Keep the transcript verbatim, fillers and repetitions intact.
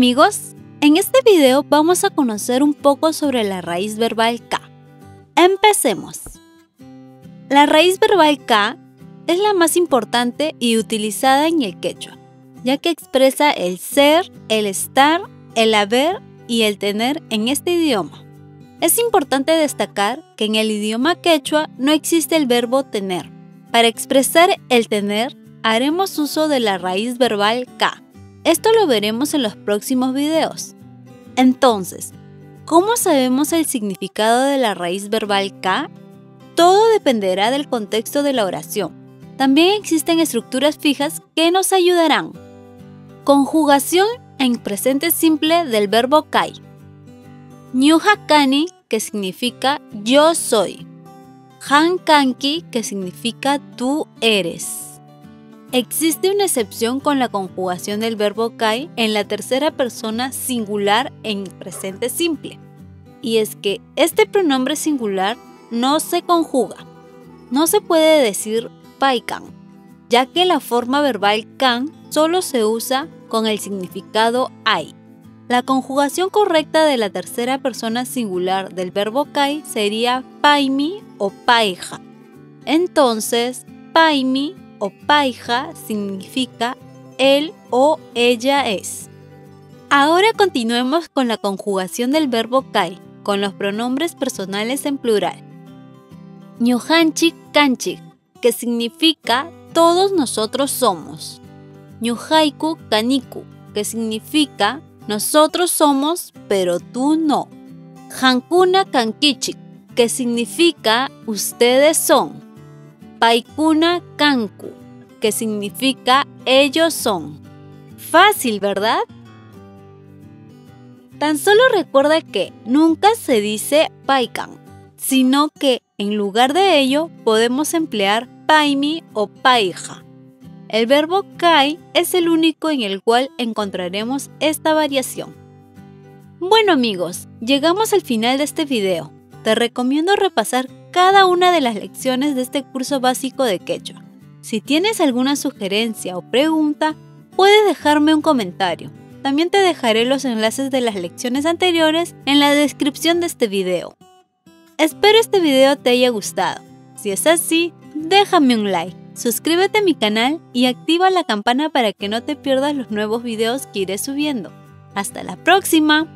amigos, en este video vamos a conocer un poco sobre la raíz verbal ka. ¡Empecemos! La raíz verbal ka es la más importante y utilizada en el quechua, ya que expresa el ser, el estar, el haber y el tener en este idioma. Es importante destacar que en el idioma quechua no existe el verbo tener. Para expresar el tener, haremos uso de la raíz verbal ka. Esto lo veremos en los próximos videos. Entonces, ¿cómo sabemos el significado de la raíz verbal ka? Todo dependerá del contexto de la oración. También existen estructuras fijas que nos ayudarán. Conjugación en presente simple del verbo kai. Ñuqanchik, que significa yo soy. Kankichik, que significa tú eres. Existe una excepción con la conjugación del verbo kai en la tercera persona singular en presente simple. Y es que este pronombre singular no se conjuga. No se puede decir Paikan, ya que la forma verbal kan solo se usa con el significado hay. La conjugación correcta de la tercera persona singular del verbo kai sería paimi o paija. Entonces, paimi o paija significa él o ella es. Ahora continuemos con la conjugación del verbo kai con los pronombres personales en plural. Ñuqanchik kanchik, que significa todos nosotros somos. Ñuqayku kaniku, que significa nosotros somos, pero tú no. Qamkuna kankichik, que significa ustedes son. Paikuna kanku, que significa ellos son. Fácil, ¿verdad? Tan solo recuerda que nunca se dice paikan, sino que en lugar de ello podemos emplear paimi o paija. El verbo kai es el único en el cual encontraremos esta variación. Bueno amigos, llegamos al final de este video. Te recomiendo repasar cada una de las lecciones de este curso básico de quechua. Si tienes alguna sugerencia o pregunta, puedes dejarme un comentario. También te dejaré los enlaces de las lecciones anteriores en la descripción de este video. Espero este video te haya gustado. Si es así, déjame un like, suscríbete a mi canal y activa la campana para que no te pierdas los nuevos videos que iré subiendo. ¡Hasta la próxima!